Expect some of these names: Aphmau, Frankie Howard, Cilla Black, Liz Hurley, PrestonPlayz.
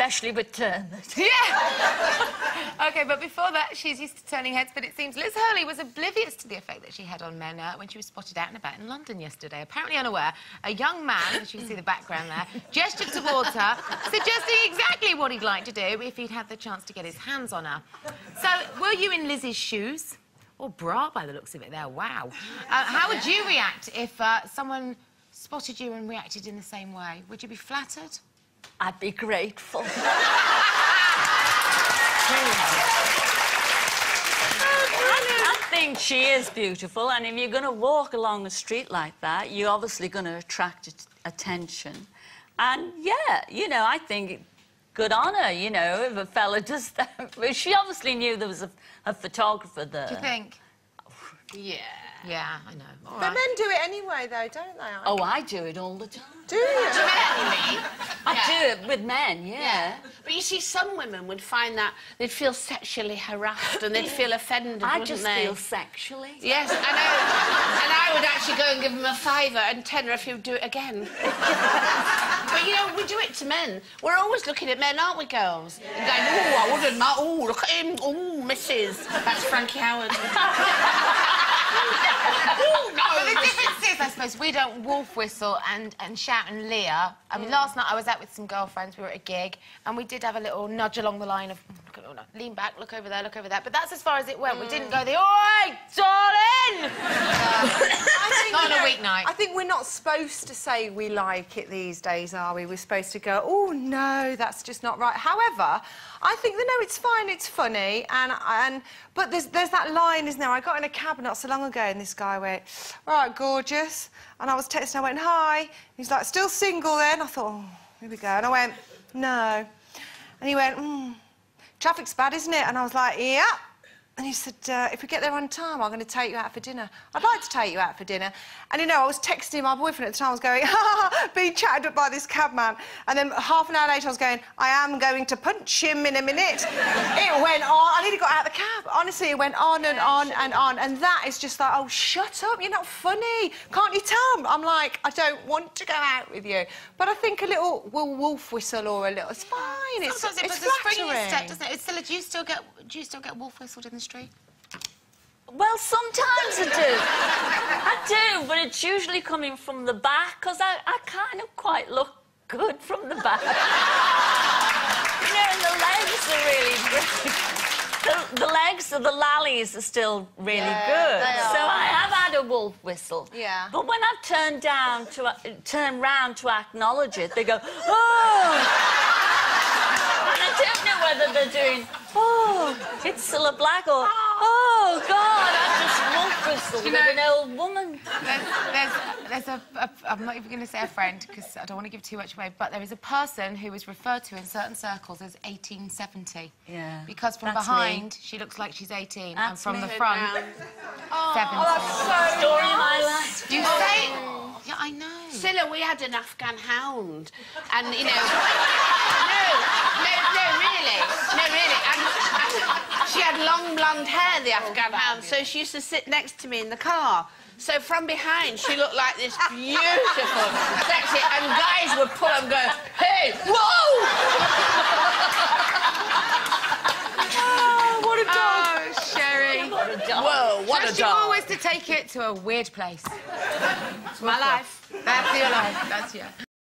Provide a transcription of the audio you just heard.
especially with turners. Yeah! OK, but before that, she's used to turning heads, but it seems Liz Hurley was oblivious to the effect that she had on men when she was spotted out and about in London yesterday. Apparently unaware, a young man, as you can see the background there, gestured towards her, suggesting exactly what he'd like to do if he'd had the chance to get his hands on her. So, were you in Liz's shoes? Or bra, by the looks of it there, wow. How would you react if someone spotted you and reacted in the same way? Would you be flattered? I'd be grateful. I think she is beautiful, and if you're going to walk along the street like that, you're obviously going to attract attention. And, yeah, you know, I think... Good on her, you know, if a fella does that. She obviously knew there was a photographer there. Do you think? Yeah. Yeah, I know. All but right. Men do it anyway, though, don't they? Oh, I do it all the time. Do you? Do you mean? I do it with men, yeah. But you see, some women would find that they'd feel sexually harassed and they'd feel offended, wouldn't they? I just feel sexually. Yes, and I would actually go and give them a £5 and £10 if you do it again. But, you know, we do it to men. We're always looking at men, aren't we, girls? Yeah. And going, oh, I wouldn't mind. Oh, look at him. Oh, Mrs. That's Frankie Howard. Oh, no. But the difference is, I suppose, we don't wolf whistle and shout and leer. I mean, last night I was out with some girlfriends, we were at a gig, and we did have a little nudge along the line of, oh, no, lean back, look over there, look over there. But that's as far as it went. We didn't go the, all right, darling! Not on a weeknight. I think we're not supposed to say we like it these days, are we? We're supposed to go, oh, no, that's just not right. However, I think, no, it's fine, it's funny, but there's that line, isn't there? I got in a cab not so long ago, and this guy went, all right, gorgeous. And I was texting, I went, hi. He's like, still single then? I thought, oh, here we go. And I went, no. And he went, traffic's bad, isn't it? And I was like, yeah. And he said, if we get there on time, I'm going to take you out for dinner. I'd like to take you out for dinner. And, you know, I was texting my boyfriend at the time. I was going, being chatted up by this cabman. And then half an hour later, I was going, I am going to punch him in a minute. It went on. I nearly got out of the cab. Honestly, it went on and on and on. And that is just like, oh, shut up. You're not funny. Can't you tell? I'm like, I don't want to go out with you. But I think a little wolf whistle or a little... It's fine. Sometimes it puts a spring in your step, doesn't it? Cilla, do you still get wolf whistled in the street? Well, sometimes I do. I do, but it's usually coming from the back, because I kind of quite look good from the back. You know, and the legs are really great. The legs of the lallies are still really good. So I have had a wolf whistle. Yeah. But when I've turned round to acknowledge it, they go, oh! I don't know whether they're doing, oh, it's Cilla Black, or, oh, God, I just wolf-whistled with an old woman. I'm not even going to say a friend, because I don't want to give too much away, but there is a person who is referred to in certain circles as 1870. Yeah. Because from behind, she looks like she's 18, and from the front, 70. Oh, that's so story of my life. Do you say... Yeah, I know. Cilla, we had an Afghan hound, and, you know... No, really. And she had long blonde hair, the Afghan hound, so she used to sit next to me in the car. So from behind, she looked like this beautiful, sexy, and guys would pull up and go, hey, whoa! Oh, what a dog! Oh, Sherry. What a dog. Whoa, what a dog. She always to take it to a weird place. It's my life. That's your life. That's your...